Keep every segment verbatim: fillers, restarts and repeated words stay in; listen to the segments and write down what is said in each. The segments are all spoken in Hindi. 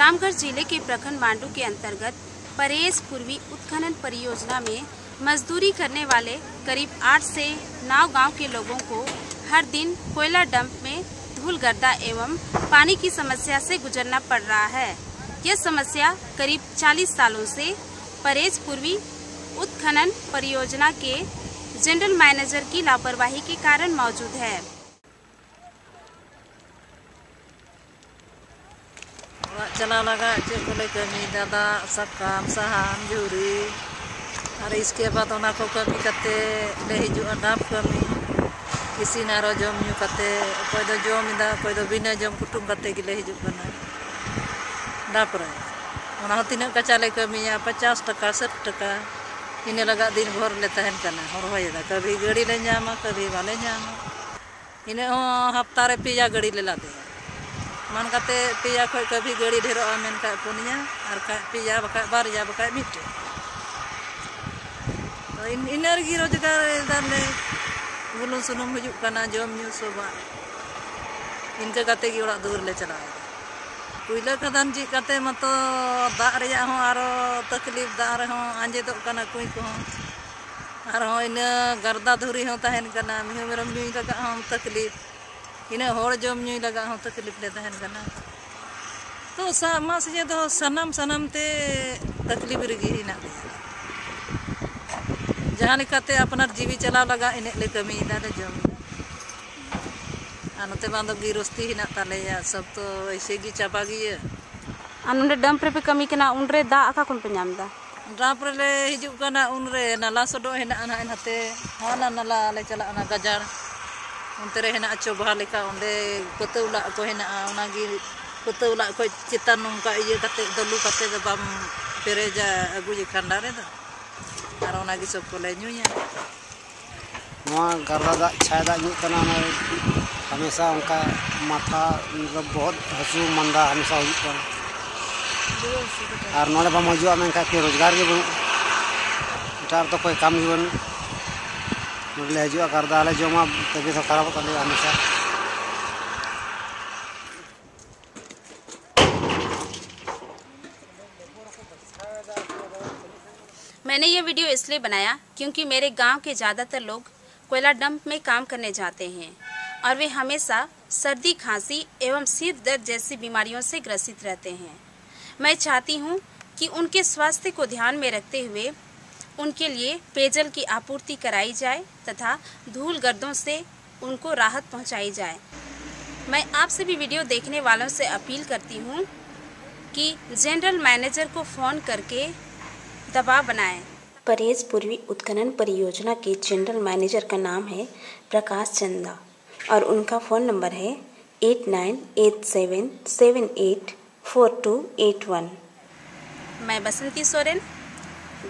रामगढ़ जिले के प्रखंड मांडू के अंतर्गत परेज पूर्वी उत्खनन परियोजना में मजदूरी करने वाले करीब आठ से नौ गांव के लोगों को हर दिन कोयला डंप में धूल गर्दा एवं पानी की समस्या से गुजरना पड़ रहा है। यह समस्या करीब चालीस सालों से परेज पूर्वी उत्खनन परियोजना के जनरल मैनेजर की लापरवाही के कारण मौजूद है। चला लगा कमी दादा सब काम सहान जूरी और इसके बाद उनको कमी करते हजूर डाप कमी इसीन और जमू करते कोई जमदा कोई बिना जम कुटुम करते गले हजना डाप रहे तीन काचाले कमी पचास टका साठ टका इन लगा दिन भर ले तहन करना हरहयदा कभी गाड़ी ले जामा कभी वाले जामा इन हफ्ता रे पेया गाड़ी ले लाते मन करते पेया खय कभी गाड़ी ढेरो मन का पुनिया और का पेया बका बार जा बका मिटे तो इन इनर की रोजगार दाने बुलुन सुनुम हजू करना जम न्यू सोबा इनका करते की ओड़ा दूर ले चला कोयला खदान जी करते मत दाग रहा हूँ और तकलीफ दाग रहा आंजेद कुई को और इना गर्दा धुरी हूँ तहन करना मिहू मेरम न्यू लगा हूँ तकलीफ इन होड़ जम न्यू लगा हूँ तकलीफ ले तहन करना तो मास जे दो सनम सनम ते तकलीफ रगी हिना जहाँ लिखाते अपना जीवी चलाव लगा इन ले कमी दा ले जम आनते बांदो गिरोस्ती हिना तालेया सब तो ऐसे गी चापा गिये आनंदे डंप रे पे कमी केना उनरे दा आका कोन पे नामदा डंप रे ले हिजु कना उनरे नाला सडो हेना आना हते हाना नाला ले चला आना गजार उनते रे हेना चोबा लेका उंडे कोतौला को हेना ओना गी कोतौला को चिता नंका इये कते दलु कते बाम पेरेजा अगुजे खंडा रे दा आर ओना गी सब कोले न्यूया नवा गरदा दा छायदा न्यू तना ना हमेशा उनका माथा मतलब बहुत हसू मंदा हमेशा और ना बम हजूँ मेखा कि रोजगार के बनू एटार तो कोई काम बनू ले हजूँ गर्दा ले जमा तभी तो खराब तले हमेशा मैंने ये वीडियो इसलिए बनाया क्योंकि मेरे गांव के ज़्यादातर लोग कोयला डंप में काम करने जाते हैं और वे हमेशा सर्दी खांसी एवं सिर दर्द जैसी बीमारियों से ग्रसित रहते हैं। मैं चाहती हूं कि उनके स्वास्थ्य को ध्यान में रखते हुए उनके लिए पेयजल की आपूर्ति कराई जाए तथा धूल गर्दों से उनको राहत पहुंचाई जाए। मैं आपसे भी वीडियो देखने वालों से अपील करती हूं कि जनरल मैनेजर को फ़ोन करके दबाव बनाएं। परेज पूर्वी उत्खनन परियोजना के जनरल मैनेजर का नाम है प्रकाश चंदा और उनका फ़ोन नंबर है eight nine eight seven seven eight four two eight one. मैं बसंती सोरेन,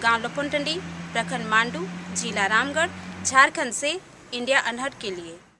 गांव लोपन टंडी, प्रखंड मांडू, जिला रामगढ़, झारखंड से इंडिया अनहर्ड के लिए।